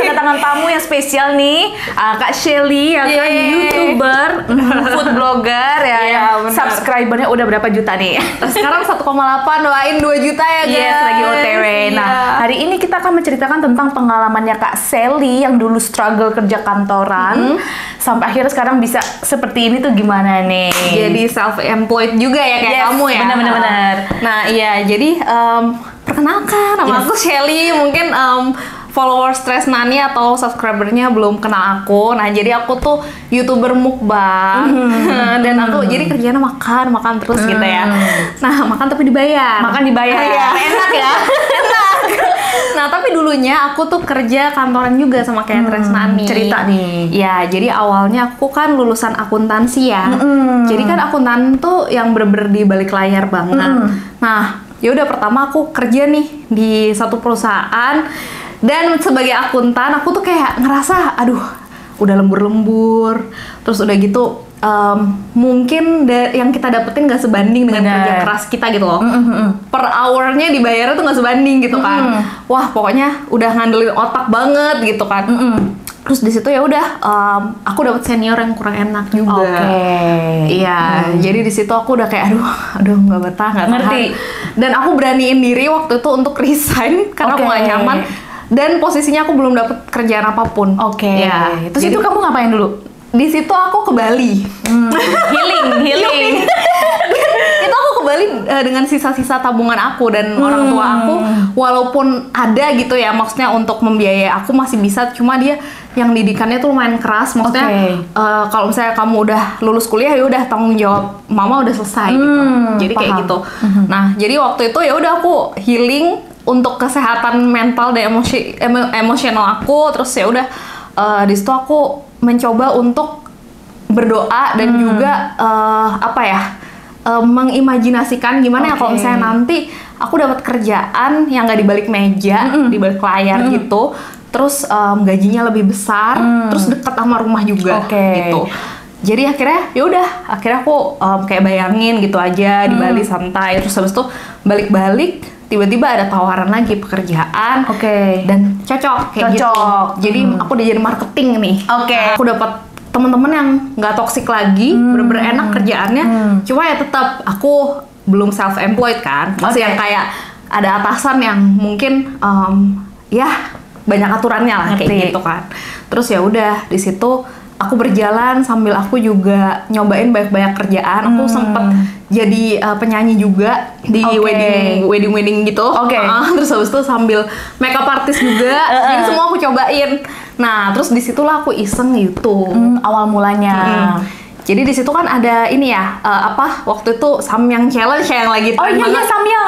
kedatangan tamu yang spesial nih, Kak Shelly, ya kan, YouTuber, food blogger ya, yang subscribernya udah berapa juta nih? Sekarang 1,8, doain 2 juta ya guys. Yes, lagi OTW. Nah, hari ini kita akan menceritakan tentang pengalamannya Kak Shelly yang dulu struggle kerja kantoran, sampai akhirnya sekarang bisa seperti ini tuh gimana nih? Jadi self-employed juga ya kayak kamu ya? Bener-bener. Nah iya, jadi perkenalkan, nama aku Shelly, mungkin follower Stress Nani atau subscribernya belum kenal aku. Nah jadi aku tuh YouTuber mukbang, dan aku jadi kerjanya makan terus gitu ya. Nah makan tapi dibayar. Makan dibayar, enak ya. Nah tapi dulunya aku tuh kerja kantoran juga sama kayak Tres Nani. Cerita nih. Ya jadi awalnya aku kan lulusan akuntansi ya. Jadi kan akuntan tuh yang bener-bener di balik layar banget. Nah yaudah pertama aku kerja nih di satu perusahaan, dan sebagai akuntan aku tuh kayak ngerasa aduh udah lembur-lembur, terus udah gitu mungkin yang kita dapetin gak sebanding dengan kerja keras kita gitu loh. Per hournya dibayarnya tuh gak sebanding gitu kan. Wah pokoknya udah ngandelin otak banget gitu kan. Terus di situ ya udah aku dapat senior yang kurang enak juga. Iya, jadi di situ aku udah kayak aduh nggak betah, nggak ngerti. Dan aku beraniin diri waktu itu untuk resign karena aku nggak nyaman dan posisinya aku belum dapat kerjaan apapun. Ya, terus jadi, itu kamu ngapain dulu? Di situ aku ke Bali. Healing. Itu aku ke Bali dengan sisa-sisa tabungan aku dan orang tua aku, walaupun ada gitu ya, maksudnya untuk membiayai aku masih bisa, cuma dia yang didikannya tuh lumayan keras, maksudnya kalau misalnya kamu udah lulus kuliah ya udah tanggung jawab mama udah selesai gitu. Jadi kayak gitu. Nah, jadi waktu itu ya udah aku healing untuk kesehatan mental dan emosional aku, terus ya udah di situ aku mencoba untuk berdoa dan juga mengimajinasikan gimana ya kalau misalnya nanti aku dapat kerjaan yang nggak di balik meja, di balik layar gitu, terus gajinya lebih besar, terus deket sama rumah juga gitu. Jadi akhirnya yaudah, akhirnya aku kayak bayangin gitu aja di Bali santai, terus habis itu balik-balik. Tiba-tiba ada tawaran lagi pekerjaan, dan cocok kayak gitu. Jadi aku udah jadi marketing nih. Aku dapat teman-teman yang nggak toksik lagi, bener-bener enak kerjaannya. Cuma ya tetap aku belum self-employed kan, masih yang kayak ada atasan yang mungkin ya banyak aturannya lah kayak gitu kan. Terus ya udah di situ aku berjalan sambil aku juga nyobain banyak-banyak kerjaan. Aku sempet jadi penyanyi juga di wedding gitu. Terus habis itu sambil makeup artist juga. Jadi semua aku cobain. Nah, terus disitulah aku iseng YouTube awal mulanya. Jadi di situ kan ada ini ya, waktu itu Samyang challenge yang lagi tren banget. Samyang.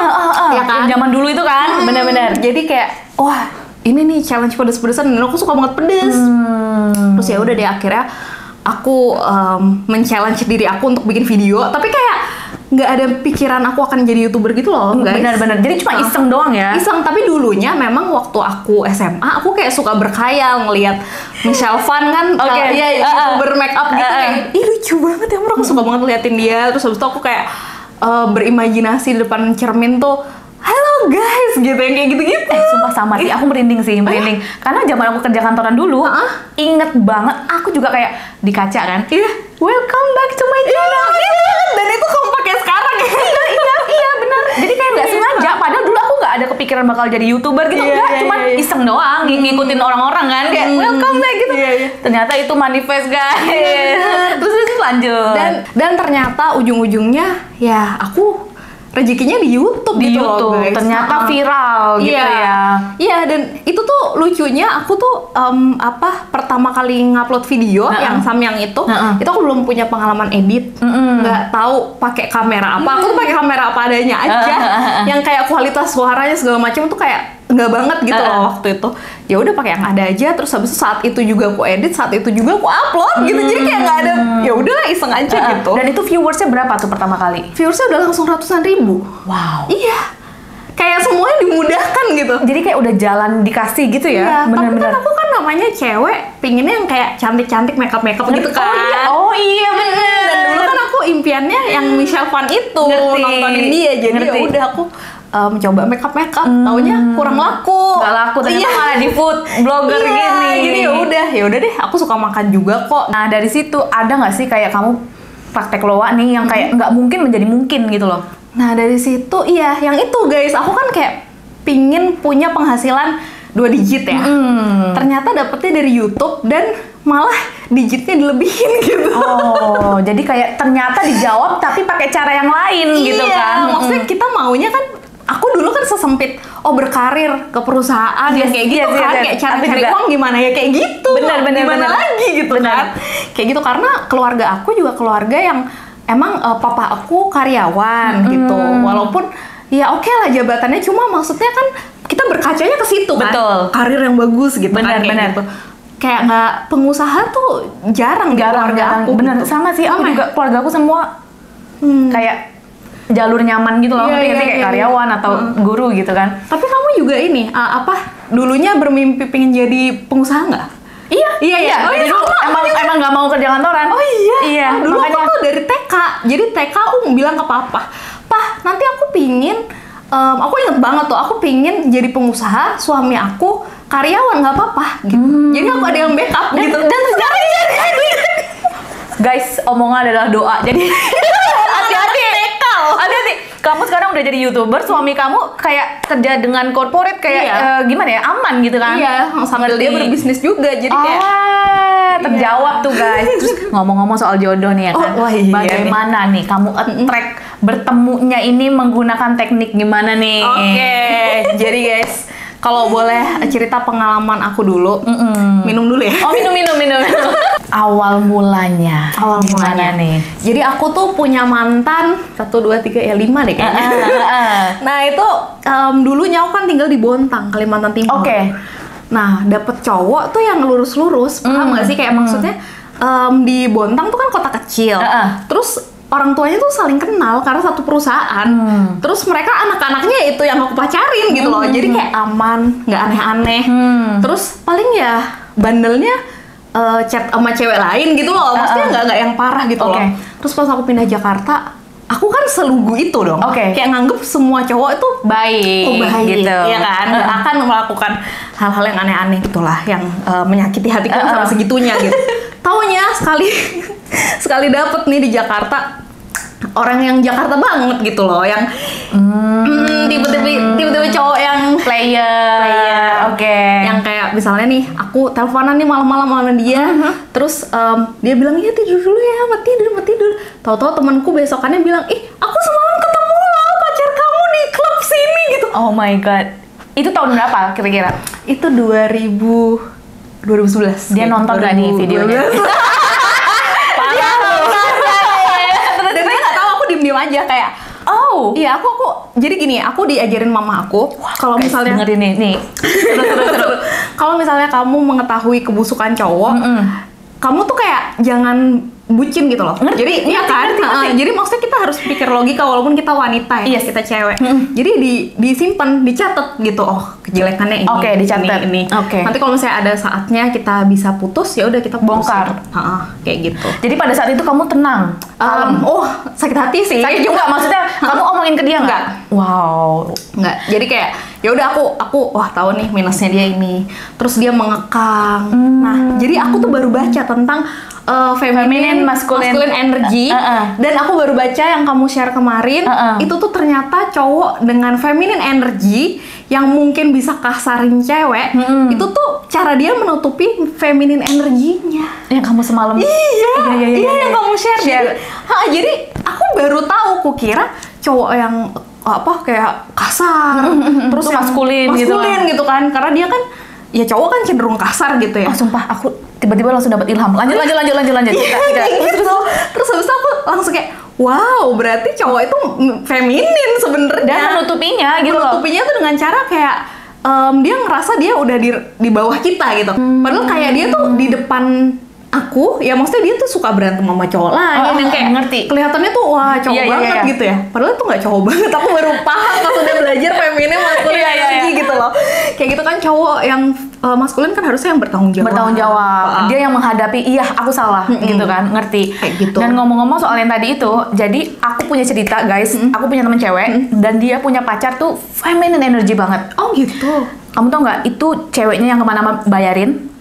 Ya kan? Zaman dulu itu kan. Bener-bener. Jadi kayak wah, ini nih challenge pedes-pedesan dan aku suka banget pedes. Terus ya udah deh akhirnya aku men-challenge diri aku untuk bikin video, tapi kayak nggak ada pikiran aku akan jadi YouTuber gitu loh, guys. Benar-benar. Jadi cuma iseng doang ya. Iseng, tapi dulunya memang waktu aku SMA, aku kayak suka berkhayal ngelihat Michelle Phan kan, YouTuber make up gitu kayak, ih lucu banget ya, aku suka banget liatin dia. Terus habis itu aku kayak berimajinasi di depan cermin tuh, halo guys, gitu yang kayak gitu-gitu. Sumpah sama sih, aku merinding. Karena zaman aku kerja kantoran dulu, inget banget aku juga kayak di kaca kan. Welcome back to my channel. Dan itu kamu pakai sekarang ya. Iya benar. Jadi kayak nggak sengaja. Padahal dulu aku nggak ada kepikiran bakal jadi YouTuber gitu. Cuman iseng doang, ngikutin orang-orang kan. Kayak welcome back gitu. Ternyata itu manifest guys. Terus lanjut. Dan ternyata ujung-ujungnya ya aku rezekinya di YouTube gitu loh guys. Ternyata viral gitu ya. Iya, dan itu tuh lucunya aku tuh pertama kali ngupload video yang Samyang itu, itu aku belum punya pengalaman edit, nggak tahu pakai kamera apa. Aku tuh pakai kamera apa adanya aja. Yang kayak kualitas suaranya segala macam tuh kayak nggak banget gitu loh waktu itu. Ya udah pakai yang ada aja, terus habis itu saat itu juga aku edit, saat itu juga aku upload gitu. Jadi kayak nggak ada, ya udahlah iseng aja gitu. Dan itu viewersnya berapa tuh pertama kali? Viewersnya udah langsung ratusan ribu. Wow. Iya. Kayak semuanya dimudahkan gitu. Jadi kayak udah jalan dikasih gitu ya. Tapi kan aku kan namanya cewek, pinginnya yang kayak cantik-cantik makeup gitu kan. Oh iya bener. Dan dulu kan aku impiannya yang Michelle Phan itu, nontonin dia. Jadi ya udah aku mencoba makeup, taunya kurang laku. Gak laku, ternyata malah di food blogger gini. Jadi ya udah deh, aku suka makan juga kok. Nah, dari situ ada nggak sih kayak kamu praktek LOA nih yang kayak nggak mungkin menjadi mungkin gitu loh. Nah, dari situ iya, yang itu guys, aku kan kayak pingin punya penghasilan 2 digit ya. Ternyata dapetnya dari YouTube dan malah digitnya dilebihin gitu. Oh, jadi kayak ternyata dijawab tapi pakai cara yang lain gitu kan. Iya, maksudnya kita maunya kan, aku dulu kan sesempit, oh berkarir ke perusahaan kayak gitu kan, kayak cari uang gimana ya kayak gitu, bener, lagi gitu kan, kayak gitu karena keluarga aku juga keluarga yang emang papa aku karyawan gitu, walaupun ya oke lah jabatannya, cuma maksudnya kan kita berkacanya ke situ kan, karir yang bagus gitu, bener-bener. Kayak nggak pengusaha tuh jarang keluarga aku, bener gitu. Sama sih, aku juga keluarga aku semua kayak jalur nyaman gitu loh, kayak karyawan atau guru gitu kan. Tapi kamu juga ini, dulunya bermimpi pengen jadi pengusaha nggak? Iya. Oh, iya. Dulu emang nggak mau kerja kantoran. Oh iya. Nah, dulu makanya aku tuh dari TK, jadi TK aku bilang ke papa, Pah, nanti aku pingin, aku inget banget tuh, aku pingin jadi pengusaha, suami aku karyawan, nggak apa-apa gitu. Jadi aku ada yang backup gitu. Dan sekarang guys, omongan adalah doa. Jadi kamu sekarang udah jadi YouTuber, suami kamu kayak kerja dengan corporate kayak gimana ya, aman gitu kan? Iya, sambil dia berbisnis juga, jadi kayak terjawab tuh guys. Terus ngomong-ngomong soal jodoh nih ya kan, bagaimana nih kamu attract bertemunya ini menggunakan teknik gimana nih? Oke, jadi guys, kalau boleh cerita pengalaman aku dulu, minum dulu ya? Oh minum. Awal mulanya nih. Jadi aku tuh punya mantan 1, 2, 3, 5 deh kayaknya. Nah itu dulunya aku kan tinggal di Bontang, Kalimantan Timur. Oke. Nah dapet cowok tuh yang lurus-lurus, paham gak sih? Kayak maksudnya di Bontang tuh kan kota kecil. Terus orang tuanya tuh saling kenal karena satu perusahaan. Terus mereka anak-anaknya itu yang aku pacarin gitu loh. Jadi kayak aman, nggak aneh-aneh. Terus paling ya bandelnya chat sama cewek lain gitu loh, maksudnya nggak yang parah gitu loh. Terus pas aku pindah Jakarta, aku kan selugu itu dong. Kayak nganggep semua cowok itu baik gitu, ya kan? Nggak akan melakukan hal-hal yang aneh-aneh gitulah, yang menyakiti hatiku sama segitunya gitu. Taunya sekali dapet nih di Jakarta orang yang Jakarta banget gitu loh, yang tipe-tipe cowok yang player. Yang kayak misalnya nih aku teleponan nih malam-malam sama dia, terus dia bilang ya tidur dulu ya, mati tidur. Tahu-tahu temanku besokannya bilang, "Ih, aku semalam ketemu loh pacar kamu di klub sini" gitu. Oh my god. Itu tahun berapa kira-kira? Itu 2011. Dia nonton gak nih videonya? Diem aja kayak iya aku jadi gini, aku diajarin mama aku kalau misalnya dengerin nih kalau misalnya kamu mengetahui kebusukan cowok, kamu tuh kayak jangan bucin gitu loh. Jadi iya kan, jadi maksudnya kita harus pikir logika walaupun kita wanita ya, kita cewek. Jadi disimpan, dicatat gitu. Oh, kejelekannya ini. Dicatat ini. Nanti kalau misalnya ada saatnya kita bisa putus, ya udah kita bongkar. Kayak gitu. Jadi pada saat itu kamu tenang. Sakit hati sih. Sakit juga maksudnya. Kamu omongin ke dia nggak? Wow, nggak. Jadi kayak ya udah aku tahu nih minusnya dia ini. Terus dia mengekang. Nah, jadi aku tuh baru baca tentang feminine, masculine energy, dan aku baru baca yang kamu share kemarin. Itu tuh ternyata cowok dengan feminine energy yang mungkin bisa kasarin cewek, itu tuh cara dia menutupi feminine energinya. Yang kamu semalam yang kamu share. Jadi aku baru tahu, aku kira cowok yang kayak kasar, terus maskulin gitu kan, karena dia kan ya cowok kan cenderung kasar gitu ya. Sumpah aku tiba-tiba langsung dapat ilham. Lanjut. Terus habis itu aku langsung kayak, wow, berarti cowok itu feminin sebenarnya. Dan menutupinya gitu loh. Menutupinya tuh dengan cara kayak dia ngerasa dia udah di bawah kita gitu. Padahal kayak dia tuh di depan aku, ya maksudnya dia tuh suka berantem sama cowok lain yang kayak ngerti. Kelihatannya tuh wah cowok banget gitu ya. Padahal tuh nggak cowok banget. Aku baru paham maksudnya belajar feminim maskulin gitu loh. Kayak gitu kan, cowok yang maskulin kan harusnya yang bertanggung jawab. Bertanggung jawab. Dia yang menghadapi, iya aku salah, gitu kan, ngerti. Kayak gitu. Dan ngomong-ngomong soal yang tadi itu, jadi aku punya cerita guys, aku punya temen cewek, dan dia punya pacar tuh feminine energy banget. Oh gitu. Kamu tau nggak itu ceweknya yang kemana-mana bayarin?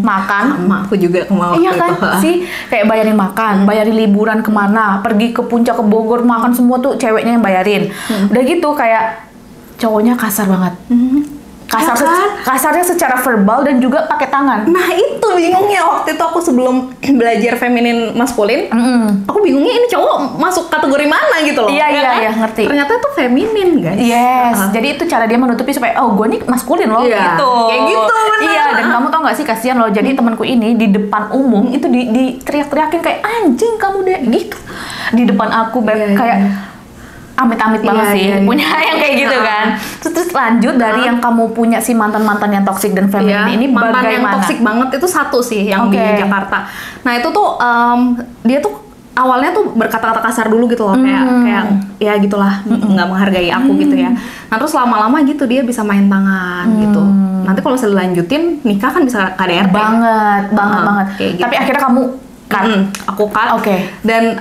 Makan sama aku juga kemauan iya kan itu. Sih kayak bayarin makan, bayarin liburan kemana, pergi ke puncak ke Bogor makan semua tuh ceweknya yang bayarin. Udah gitu kayak cowoknya kasar banget, kasarnya secara verbal dan juga pakai tangan. Nah itu bingungnya waktu itu aku sebelum belajar feminin maskulin, aku bingungnya ini cowok masuk kategori mana gitu loh. Iya ngerti. Ternyata itu feminin guys. Yes. Jadi itu cara dia menutupi supaya oh gue nih maskulin loh gitu. Kayak gitu. Iya. Dan kamu tau gak sih kasihan loh, jadi temanku ini di depan umum itu diteriak-teriakin kayak anjing kamu deh gitu di depan aku kayak amit-amit banget sih punya yang kayak gitu kan. Terus lanjut dari yang kamu punya si mantan-mantan yang toksik dan feminin ini bagaimana? Mantan yang toksik banget itu satu sih yang di Jakarta. Nah itu tuh dia tuh awalnya tuh berkata-kata kasar dulu gitu loh, kayak ya gitulah, nggak menghargai aku gitu ya. Nah terus lama-lama gitu dia bisa main tangan gitu. Nanti kalau saya lanjutin nikah kan bisa KDRT banget. Gitu. Tapi akhirnya kamu cut, aku cut. Oke. Dan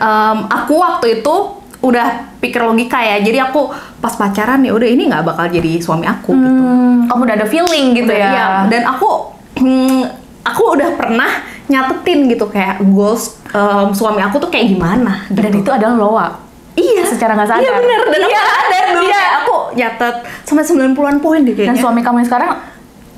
aku waktu itu udah pikir logika ya, jadi aku pas pacaran ya udah ini nggak bakal jadi suami aku gitu. Kamu udah ada feeling gitu udah, ya? Iya. Dan aku udah pernah nyatetin gitu kayak goals suami aku tuh kayak gimana. Gitu. Dan itu adalah LOA. Iya. Secara nggak sadar. Iya benar. Dan aku sadar dulu. Iya. Aku nyatet sampai 90-an poin deh kayaknya. Dan suami kamu yang sekarang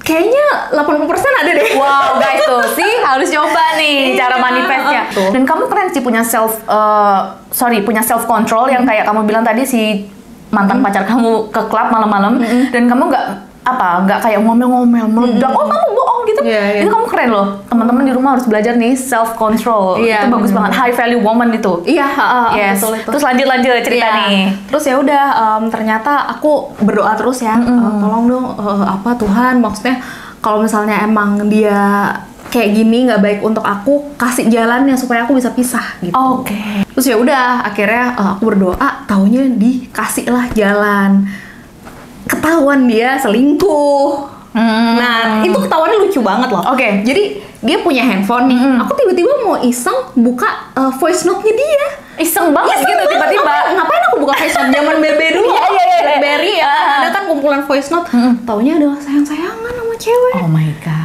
kayaknya 80% ada deh. Wow guys tuh sih harus coba nih cara manifestnya. Dan kamu keren sih punya self control yang kayak kamu bilang tadi si mantan pacar kamu ke klub malam-malam dan kamu nggak kayak ngomel-ngomel meledak oh kamu bohong gitu. Itu kamu keren loh. Teman-teman di rumah harus belajar nih self control. Itu bagus banget. High value woman itu. Iya. Yes. Betul. Terus lanjut cerita nih. Terus ya udah ternyata aku berdoa terus ya. Tolong dong apa Tuhan maksudnya kalau misalnya emang dia kayak gini nggak baik untuk aku, kasih jalannya supaya aku bisa pisah gitu. Oke. Terus ya udah akhirnya aku berdoa, taunya dikasihlah jalan. Ketahuan dia selingkuh. Nah itu ketahuannya lucu banget loh. Oke. Jadi dia punya handphone nih. Aku tiba-tiba mau iseng buka voice note-nya dia. Iseng banget gitu tiba-tiba. Ngapain aku buka voice note zaman BB dulu? BlackBerry ya. Ada kan kumpulan voice note. Taunya ada sayang-sayangan sama cewek. Oh my god.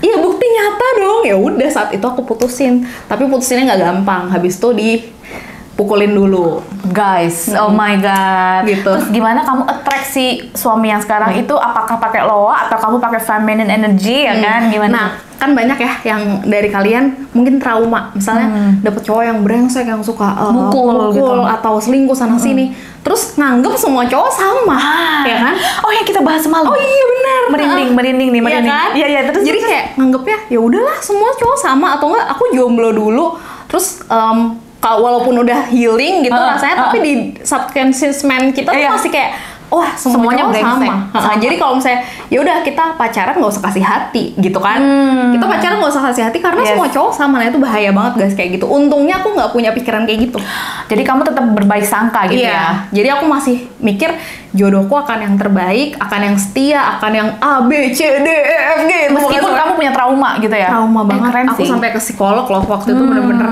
Iya bukti nyata dong. Ya udah saat itu aku putusin. Tapi putusinnya nggak gampang. Habis itu dipukulin dulu, guys. Oh my god. Gitu. Terus gimana kamu attract si suami yang sekarang itu? Apakah pakai LOA atau kamu pakai feminine energy ya kan? Gimana? Nah kan banyak ya yang dari kalian mungkin trauma. Misalnya dapet cowok yang brengsek yang suka mukul gitu. Atau selingkuh sana sini. Terus nganggep semua cowok sama, ya kan? Oh ya kita bahas semalam. Oh iya benar. Merinding nih. Iya kan? Iya terus. Jadi kayak nganggepnya ya udahlah semua cowok sama atau enggak aku jomblo dulu. Terus walaupun udah healing gitu rasanya, tapi di subconscious mind kita tuh masih kayak wah semuanya sama. Jadi kalau misalnya ya udah kita pacaran nggak usah kasih hati gitu kan. Kita pacaran nggak usah kasih hati karena semua cowok sama. Nah itu bahaya banget guys kayak gitu. Untungnya aku nggak punya pikiran kayak gitu. Jadi kamu tetap berbaik sangka gitu ya. Jadi aku masih mikir jodohku akan yang terbaik, akan yang setia, akan yang A B C D E F G. Meskipun kamu punya trauma gitu ya. Trauma banget. Aku sampai ke psikolog loh waktu itu bener-bener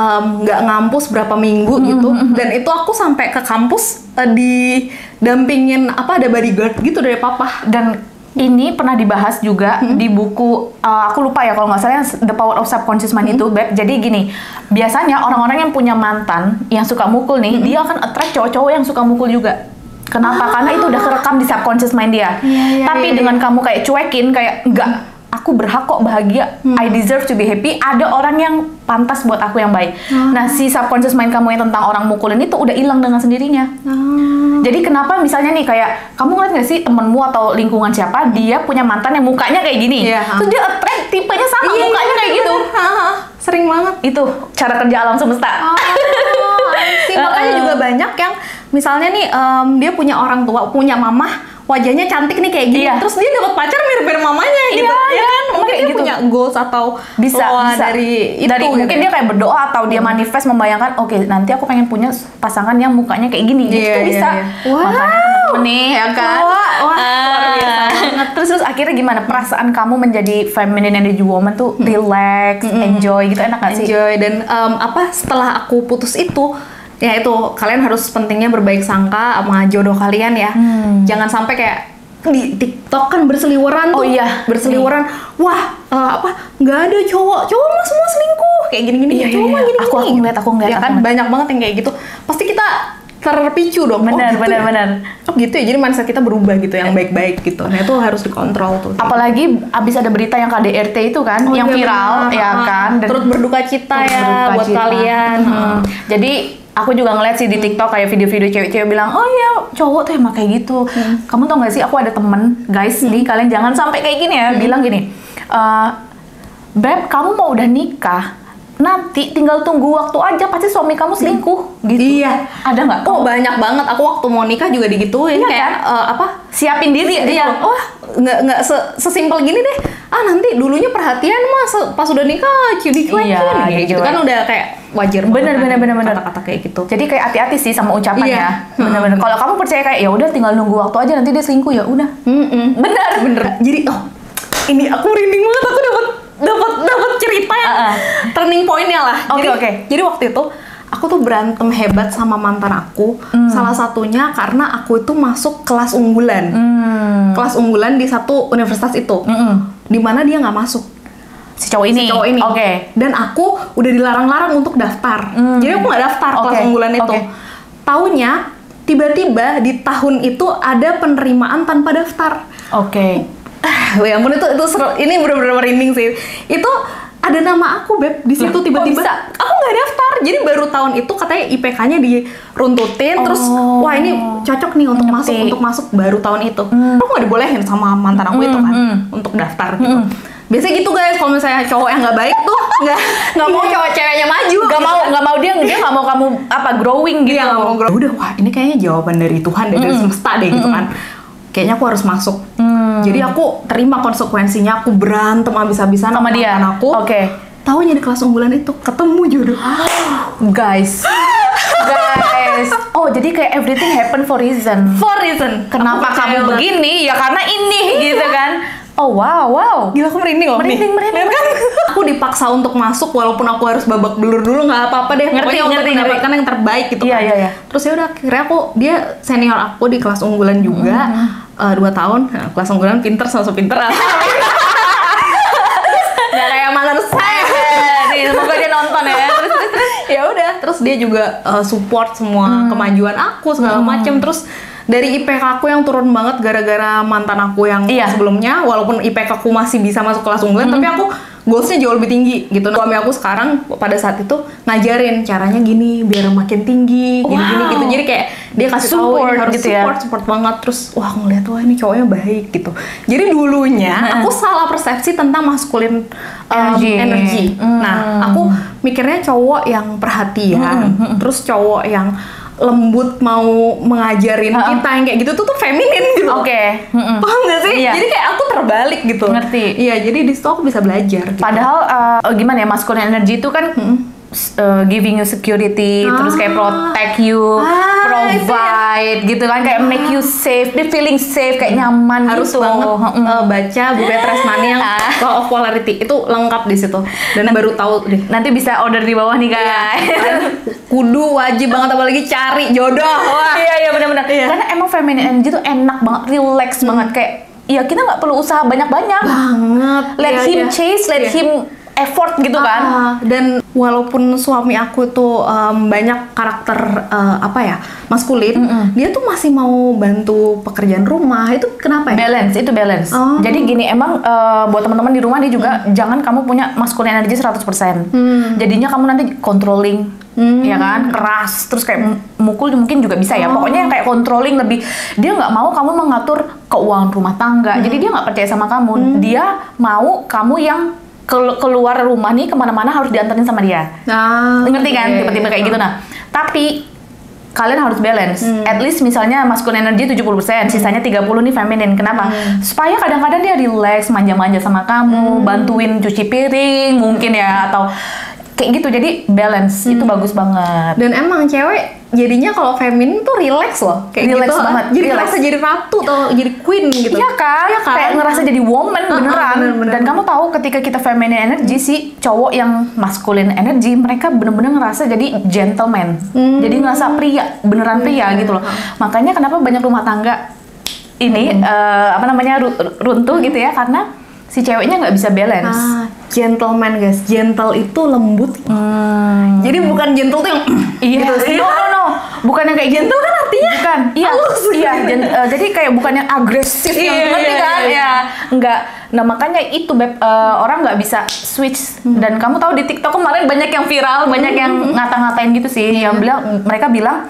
nggak ngampus berapa minggu gitu. Dan itu aku sampai ke kampus didampingin ada bodyguard gitu dari papa. Dan ini pernah dibahas juga di buku aku lupa ya kalau nggak salah The Power of Subconscious Mind itu, Beb. Jadi gini, biasanya orang-orang yang punya mantan yang suka mukul nih, dia akan attract cowok-cowok yang suka mukul juga. Kenapa? Karena itu udah kerekam di subconscious mind dia. Tapi dengan kamu kayak cuekin, kayak enggak, aku berhak kok bahagia, I deserve to be happy, ada orang yang pantas buat aku yang baik. Nah si subconscious mind kamu yang tentang orang mukulin itu udah hilang dengan sendirinya. Jadi kenapa misalnya nih kayak, kamu ngeliat gak sih temenmu atau lingkungan siapa, dia punya mantan yang mukanya kayak gini, terus dia attract tipenya sama, mukanya kayak gitu. Sering banget. Itu cara kerja alam semesta. Makanya juga banyak yang misalnya nih dia punya orang tua, punya mama wajahnya cantik nih kayak gini, terus dia dapat pacar mirip-mirip mamanya gitu. Ya kan? Mungkin dia punya goals atau bisa dari itu. Mungkin dia kayak berdoa atau dia manifest membayangkan, oke, nanti aku pengen punya pasangan yang mukanya kayak gini. Jadi itu bisa. Makanya temen-temen nih, ya kan? Wah, luar biasa banget. Terus akhirnya gimana perasaan kamu menjadi feminine energy woman tuh relax, enjoy gitu, enak gak sih? Enjoy, dan setelah aku putus itu, ya itu kalian harus pentingnya berbaik sangka sama jodoh kalian ya. Jangan sampai kayak di TikTok kan berseliweran tuh. Oh iya, berseliweran. Wah, nggak ada cowok mah semua selingkuh kayak gini-gini. Iya, cowok mah gini-gini. Aku ngeliat, ya kan banyak banget yang kayak gitu. Pasti kita terpicu dong. Benar. Oh gitu ya, jadi mindset kita berubah gitu, yang baik-baik gitu. Nah itu harus dikontrol tuh. Apalagi abis ada berita yang KDRT itu kan, yang viral ya kan. Terus berduka cita ya buat kalian. Jadi aku juga ngeliat sih di TikTok kayak video-video cewek-cewek bilang, oh iya cowok tuh emang kayak gitu. Kamu tau gak sih, aku ada temen guys nih, kalian jangan sampai kayak gini ya. Bilang gini, Beb kamu mau udah nikah, nanti tinggal tunggu waktu aja pasti suami kamu selingkuh gitu. Iya. Ada nggak? Oh banyak banget. Aku waktu mau nikah juga digituin. Iya, kayak kan? Siapin diri. Iya. Wah nggak sesimpel gini deh. Ah nanti dulunya perhatian mas pas udah nikah culik-culikin. Iya. Gitu kan udah kayak wajar. Bener kata-kata kayak gitu. Jadi kayak hati-hati sih sama ucapannya. Iya. Bener. Kalau kamu percaya kayak ya udah tinggal nunggu waktu aja nanti dia selingkuh ya udah. Bener. Jadi ini aku merinding banget, aku dapat cerita yang turning point-nya lah. Jadi waktu itu aku tuh berantem hebat sama mantan aku. Salah satunya karena aku itu masuk kelas unggulan. Kelas unggulan di satu universitas itu. Dimana dia nggak masuk. Si cowok ini. Oke. Dan aku udah dilarang-larang untuk daftar. Jadi aku nggak daftar kelas unggulan itu. Taunya tiba-tiba di tahun itu ada penerimaan tanpa daftar. Ya ampun, itu seru. Ini bener-bener merinding sih. Itu ada nama aku Beb di situ tiba-tiba. Aku nggak daftar. Jadi baru tahun itu katanya IPK-nya diruntutin. Terus wah ini cocok nih untuk masuk. Untuk masuk baru tahun itu. Aku nggak dibolehin sama mantan aku itu kan untuk daftar gitu. Biasanya gitu guys, kalau misalnya cowok yang nggak baik tuh nggak mau cowok ceweknya maju. Nggak mau dia nggak mau kamu growing gitu. Iya, nggak mau growing. Udah wah ini kayaknya jawaban dari Tuhan deh, dari semesta deh gitu kan. Kayaknya aku harus masuk. Jadi aku terima konsekuensinya, aku berantem abis-abisan sama dia. Aku taunya di kelas unggulan itu ketemu jodoh. Guys. Oh, jadi kayak everything happen for reason. Kenapa kamu begini? Ya karena ini gitu kan. Oh wow. Gila, aku merinding loh. Merinding. Aku dipaksa untuk masuk walaupun aku harus babak belur dulu, nggak apa-apa deh. Pokoknya mendapatkan yang terbaik gitu kan. Iya. Terus ya udah akhirnya dia senior aku di kelas unggulan juga. 2 tahun. Nah, kelas unggulan pinter sama pinter. Gak kayak maler saya. Nih, semoga dia nonton ya. Terus ya udah, terus dia juga support semua kemajuan aku segala macam. Terus dari IPK aku yang turun banget gara-gara mantan aku yang sebelumnya, walaupun IPK aku masih bisa masuk kelas unggulan, tapi aku goalsnya jauh lebih tinggi gitu. Suami aku sekarang pada saat itu ngajarin caranya gini biar makin tinggi, gini-gini gitu. Jadi kayak dia kasih tahu harus gitu support banget. Terus wah aku ngeliat wah ini cowoknya baik gitu. Jadi dulunya aku salah persepsi tentang masculine energy. Nah aku mikirnya cowok yang perhatian, terus cowok yang lembut mau mengajarin kita yang kayak gitu tuh feminin gitu. Paham gak sih? Jadi kayak aku terbalik gitu. Ngerti. Iya, jadi di situ aku bisa belajar gitu. Padahal gimana ya, masculine energy itu kan giving you security, terus kayak protect you, provide gitu kan, kayak make you safe, dia feeling safe, kayak nyaman. Harus gitu. Banget baca buku Tresmani yang Law of Polarity itu lengkap di situ. Dan baru tahu deh. Nanti bisa order di bawah nih guys. Kudu wajib banget, apalagi cari jodoh. Wah. Iya benar-benar. Iya. Karena emang feminine energy tuh enak banget, relax banget kayak. Iya kita nggak perlu usaha banyak-banyak. Let him chase, let him effort gitu kan. Dan walaupun suami aku tuh banyak karakter maskulin, dia tuh masih mau bantu pekerjaan rumah. Itu kenapa ya? Balance, itu balance. Jadi gini, emang buat teman-teman di rumah dia juga jangan kamu punya masculine energy 100%. Jadinya kamu nanti controlling. Ya kan, keras, terus kayak mukul mungkin juga bisa ya. Pokoknya yang kayak controlling lebih. Dia nggak mau kamu mengatur keuangan rumah tangga. Jadi dia nggak percaya sama kamu. Dia mau kamu yang keluar rumah nih kemana-mana harus dianterin sama dia. Ngerti kan? Tiba-tiba kayak gitu. Nah, tapi kalian harus balance. At least misalnya masculine energy 70%, sisanya 30 nih feminine. Kenapa? Supaya kadang-kadang dia relax, manja-manja sama kamu, bantuin cuci piring mungkin ya, atau kayak gitu, jadi balance itu bagus banget. Dan emang cewek jadinya kalau feminin tuh relax loh, kayak relax gitu banget. Jadi ngerasa jadi ratu atau jadi queen gitu. Iya kan? Ya kan? Kayak ngerasa jadi woman beneran. Bener. Dan kamu tahu ketika kita feminine energy sih, cowok yang masculine energy mereka bener-bener ngerasa jadi gentleman. Jadi ngerasa pria, beneran pria gitu loh. Makanya kenapa banyak rumah tangga ini apa namanya runtuh gitu ya, karena si ceweknya nggak bisa balance. Gentleman guys, gentle itu lembut. Jadi bukan gentle tuh yang gitu sih. No. Bukan yang kayak gentle kan artinya. Bukan. Jadi kayak bukan yang agresif yang ngerti kan? Ya, enggak. Nah makanya itu beb, orang nggak bisa switch. Dan kamu tahu di TikTok kemarin banyak yang viral, banyak yang ngata-ngatain gitu sih. Yang bilang mereka bilang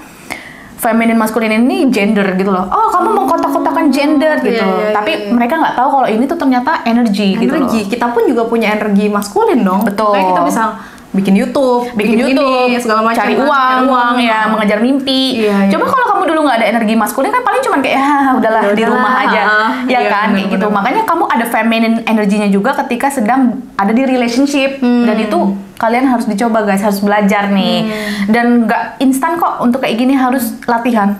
feminine masculine ini gender gitu loh. Oh, kamu mau kotak-kotakan gender gitu. Tapi mereka nggak tahu kalau ini tuh ternyata energi gitu loh. Kita pun juga punya energi maskulin dong. Betul. Kayak kita bisa bikin YouTube, bikin YouTube, segala macam, cari uang ya, mengejar mimpi. Coba kalau kamu dulu nggak ada energi maskulin kan paling cuman kayak udahlah di rumah aja. Ya kan kayak gitu. Makanya kamu ada feminine energinya juga ketika sedang ada di relationship. Dan itu kalian harus dicoba guys, harus belajar nih. Dan nggak instan kok untuk kayak gini, harus latihan.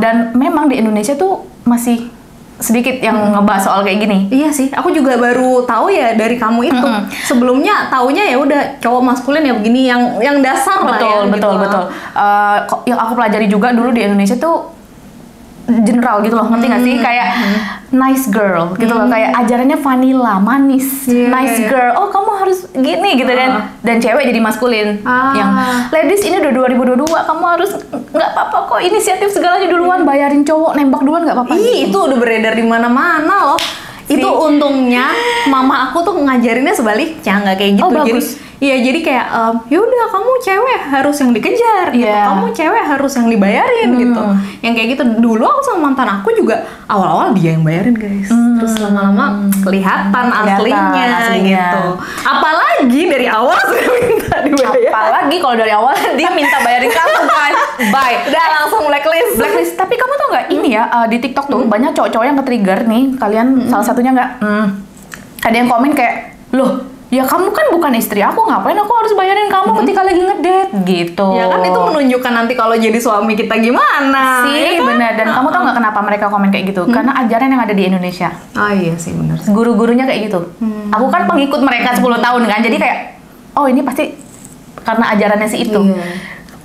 Dan memang di Indonesia tuh masih sedikit yang ngebahas soal kayak gini. Iya sih, aku juga baru tahu ya dari kamu itu. Sebelumnya taunya ya udah cowok maskulin ya begini, yang dasar lah ya. Betul. Yang aku pelajari juga dulu di Indonesia tuh general gitu loh, ngerti nggak sih? Kayak nice girl gitu loh, kayak ajarannya vanilla, manis, nice girl. Oh kamu harus gini gitu dan cewek jadi maskulin. Yang ladies ini udah 2022, kamu harus nggak apa-apa kok inisiatif segalanya duluan, bayarin cowok, nembak duluan nggak apa-apa. Ih itu udah beredar di mana-mana loh. Itu untungnya mama aku tuh ngajarinnya sebaliknya, nggak kayak gitu. Jadi kayak yaudah kamu cewek harus yang dikejar, gitu. Kamu cewek harus yang dibayarin gitu. Yang kayak gitu dulu aku sama mantan aku juga awal-awal dia yang bayarin guys. Terus lama-lama kelihatan aslinya gitu. Apalagi dari awal sudah minta dibayar. Apalagi kalau dari awal dia minta bayarin kamu guys. Bye. Udah langsung blacklist. Tapi kamu tau nggak ini ya di TikTok tuh banyak cowok-cowok yang ketrigger nih. Kalian salah satunya nggak? Ada yang komen kayak loh. Ya kamu kan bukan istri aku, ngapain aku harus bayarin kamu ketika lagi ngedate gitu. Ya kan itu menunjukkan nanti kalau jadi suami kita gimana. Sih ya kan? Bener, dan kamu tau gak kenapa mereka komen kayak gitu? Karena ajaran yang ada di Indonesia. Oh iya sih bener. Guru-gurunya kayak gitu. Aku kan pengikut mereka 10 tahun kan, jadi kayak oh ini pasti karena ajarannya sih itu.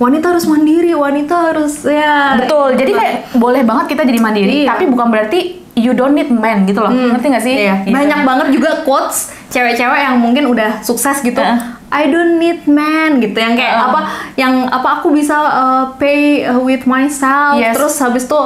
Wanita harus mandiri, wanita harus ya. Betul, jadi kayak boleh banget kita jadi mandiri, tapi bukan berarti you don't need men gitu loh, ngerti gak sih? Banyak banget juga quotes cewek-cewek yang mungkin udah sukses gitu. I don't need men gitu, yang kayak aku bisa pay with myself. Terus habis itu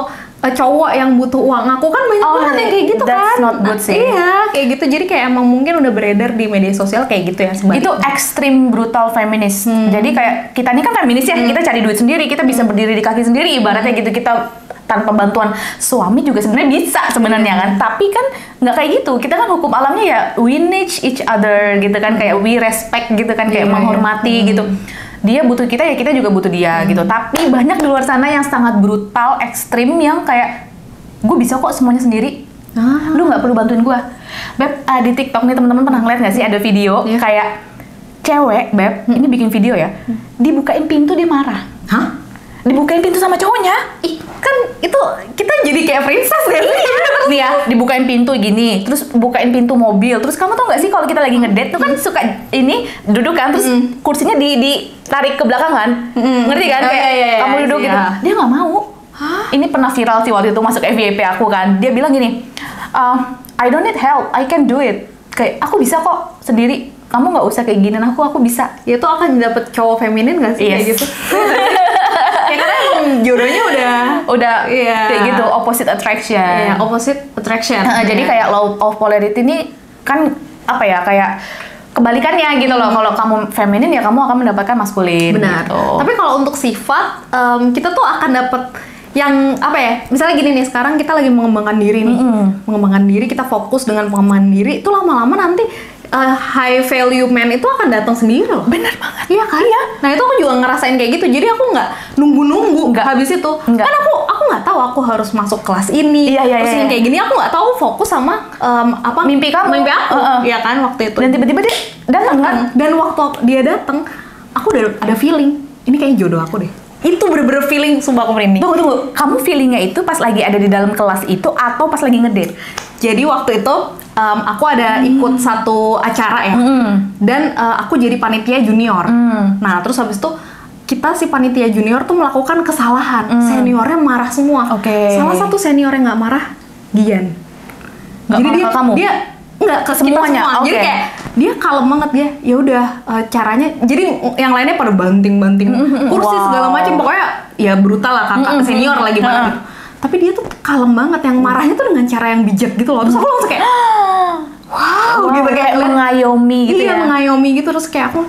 cowok yang butuh uang aku kan banyak banget yang kayak gitu kan. Not good sih. Iya kayak gitu, jadi kayak emang mungkin udah beredar di media sosial kayak gitu ya. Itu ekstrim brutal feminis. Jadi kayak kita ini kan feminis ya, kita cari duit sendiri, kita bisa berdiri di kaki sendiri ibaratnya gitu, kita tanpa bantuan suami juga sebenarnya bisa sebenarnya kan, tapi kan nggak kayak gitu. Kita kan hukum alamnya ya we need each other gitu kan, kayak we respect gitu kan, kayak menghormati gitu. Dia butuh kita ya kita juga butuh dia gitu. Tapi banyak di luar sana yang sangat brutal, ekstrim, yang kayak gue bisa kok semuanya sendiri, lu nggak perlu bantuin gue. Beb, di TikTok nih teman-teman pernah ngeliat nggak sih ada video kayak cewek beb ini bikin video ya, dibukain pintu dia marah. Dibukain pintu sama cowoknya. Ih, kan itu kita jadi kayak princess ya. Nih ya, dibukain pintu gini, terus bukain pintu mobil. Terus kamu tau gak sih kalau kita lagi ngedate tuh kan suka ini duduk kan, terus kursinya ditarik ke belakang kan. Ngerti kan? Kayak kamu duduk gitu. Dia gak mau. Ini pernah viral sih waktu itu, masuk FYP aku kan. Dia bilang gini, I don't need help, I can do it. Kayak aku bisa kok sendiri. Kamu gak usah kayak giniin aku bisa. Ya itu akan dapet cowok feminin gak sih? Kayak gitu. Ya karena emang jodohnya udah kayak gitu, opposite attraction. Iya, opposite attraction. Jadi kayak law of polarity ini kan apa ya, kayak kebalikannya gitu loh. Kalau kamu feminin ya kamu akan mendapatkan maskulin. Benar. Gitu. Tapi kalau untuk sifat, kita tuh akan dapet yang apa ya, misalnya gini nih, sekarang kita lagi mengembangkan diri nih. Mengembangkan diri, kita fokus dengan pengembangan diri, itu lama-lama nanti high value man itu akan datang sendiri loh. Bener banget. Iya kan? Iya. Nah itu aku juga ngerasain kayak gitu. Jadi aku nggak nunggu-nunggu habis itu. Kan aku aku nggak tahu aku harus masuk kelas ini, terus yang kayak gini aku nggak tahu, fokus sama mimpi aku, ya kan waktu itu. Dan tiba-tiba dia datang kan, dan waktu dia datang aku udah ada feeling ini kayaknya jodoh aku deh. Itu bener-bener feeling, sumpah aku merinding. Tunggu, kamu feelingnya itu pas lagi ada di dalam kelas itu atau pas lagi ngedate? Jadi waktu itu aku ada ikut satu acara ya, dan aku jadi panitia junior. Nah terus habis itu kita si panitia junior tuh melakukan kesalahan, seniornya marah semua. Salah satu seniornya nggak marah, Gian. Gak jadi marah dia nggak ke semuanya. Jadi kayak dia kalem banget ya. Ya udah caranya. Jadi yang lainnya pada banting-banting kursi segala macam. Pokoknya ya brutal lah kakak senior lagi banget. Tapi dia tuh kalem banget. Yang marahnya tuh dengan cara yang bijak gitu loh. Terus aku langsung kayak wow gitu, kayak mengayomi gitu ya. Iya mengayomi gitu. Terus kayak aku,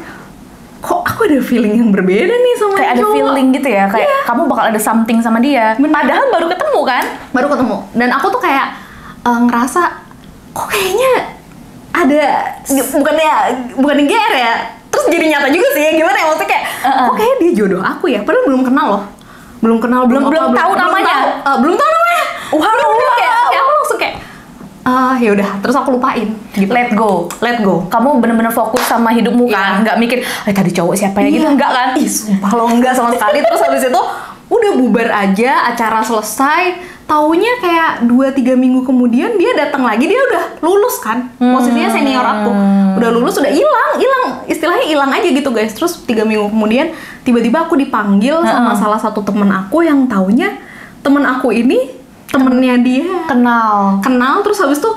kok aku ada feeling yang berbeda nih sama kayak ada feeling gitu ya. Kayak kamu bakal ada something sama dia. Padahal baru ketemu kan. Baru ketemu. Dan aku tuh kayak ngerasa kok kayaknya ada, bukan GR ya, terus jadi nyata juga sih, gimana ya, maksudnya kayak kok kayaknya dia jodoh aku ya, padahal belum kenal loh, belum tahu namanya. Kayak aku langsung kayak ya udah, terus aku lupain gitu. Let go. Kamu bener-bener fokus sama hidupmu kan, nggak mikir tadi cowok siapa ya gitu, enggak kan. Ih sumpah lo enggak sama sekali. Terus habis itu udah bubar aja, acara selesai. Taunya kayak 2-3 minggu kemudian dia datang lagi, dia udah lulus kan, posisinya senior aku udah lulus, udah hilang, istilahnya hilang aja gitu guys. Terus 3 minggu kemudian tiba-tiba aku dipanggil sama salah satu temen aku, yang taunya temen aku ini temennya dia, kenal terus habis itu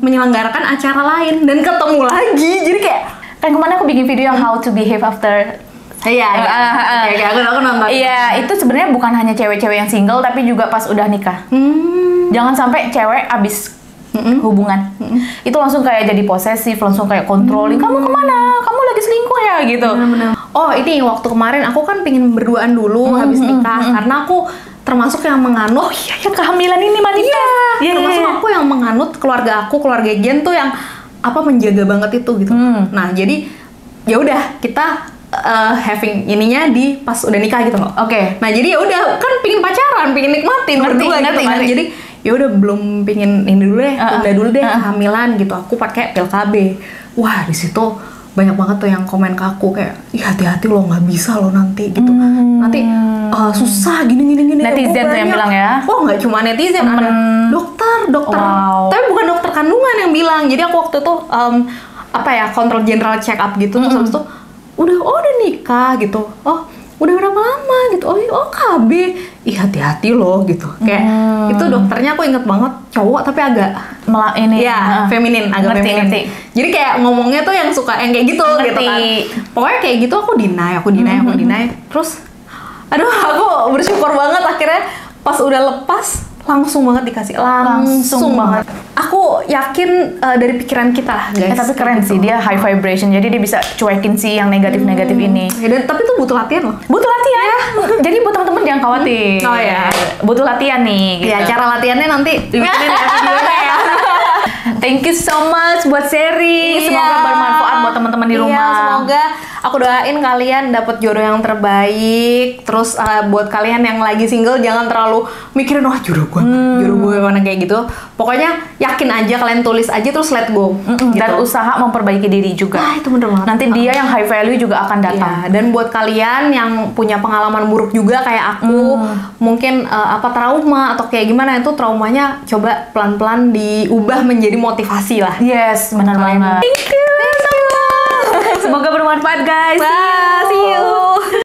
menyelenggarakan acara lain dan ketemu lagi. Jadi kayak kan kemarin aku bikin video yang how to behave after. Iya, aku nonton. Iya, itu sebenarnya bukan hanya cewek-cewek yang single, tapi juga pas udah nikah. Jangan sampai cewek abis hubungan, itu langsung kayak jadi posesif, langsung kayak controlling. Kamu kemana? Kamu lagi selingkuh ya gitu. Bener. Oh, ini waktu kemarin aku kan pengen berduaan dulu habis nikah, karena aku termasuk yang menganut kehamilan ini manifest. Iya, termasuk aku yang menganut keluarga Gian tuh yang menjaga banget itu gitu. Nah, jadi ya udah kita having ininya di pas udah nikah gitu loh. Oke. Nah jadi ya udah kan pingin pacaran, pingin nikmatin berdua gitu kan. Jadi ya udah belum pingin ini dulu deh, tunda dulu deh kehamilan gitu. Aku pakai pil KB. Wah di situ banyak banget tuh yang komen ke aku kayak, ya hati-hati lo nggak bisa lo nanti gitu. Nanti susah gini. Netizen tuh yang bilang ya. Oh nggak cuma netizen, ada dokter. Wow. Tapi bukan dokter kandungan yang bilang. Jadi aku waktu itu kontrol general check up gitu. Terus habis itu udah nikah gitu, oh udah berapa lama gitu, oh KB, ih hati-hati loh gitu, kayak itu dokternya aku inget banget cowok tapi agak feminin, agak ngerti. Jadi kayak ngomongnya tuh yang suka yang kayak gitu ngerti. Gitu kan, pokoknya kayak gitu aku dinai. Terus aduh aku bersyukur banget akhirnya pas udah lepas langsung banget dikasih, langsung banget. Aku yakin dari pikiran kita lah guys. Tapi keren gitu sih, dia high vibration, jadi dia bisa cuekin sih yang negatif-negatif ini. Tapi itu butuh latihan loh. Butuh latihan. Jadi buat temen-temen jangan khawatir. Oh ya. Butuh latihan nih. Gitu. Ya cara latihannya nanti dibikinin videonya ya. Thank you so much buat sharing. Semoga bermanfaat buat teman-teman di rumah. Semoga. Aku doain kalian dapat jodoh yang terbaik. Terus buat kalian yang lagi single jangan terlalu mikirin jodoh gue mana kayak gitu. Pokoknya yakin aja, kalian tulis aja terus let go. Gitu. Dan usaha memperbaiki diri juga. Nah, itu bener banget. Nanti dia yang high value juga akan datang. Ya, dan buat kalian yang punya pengalaman buruk juga kayak aku, mungkin trauma atau kayak gimana, itu traumanya coba pelan-pelan diubah menjadi motivasi lah. Yes, benar banget. Thank you. Semoga bermanfaat guys. Bye. See you.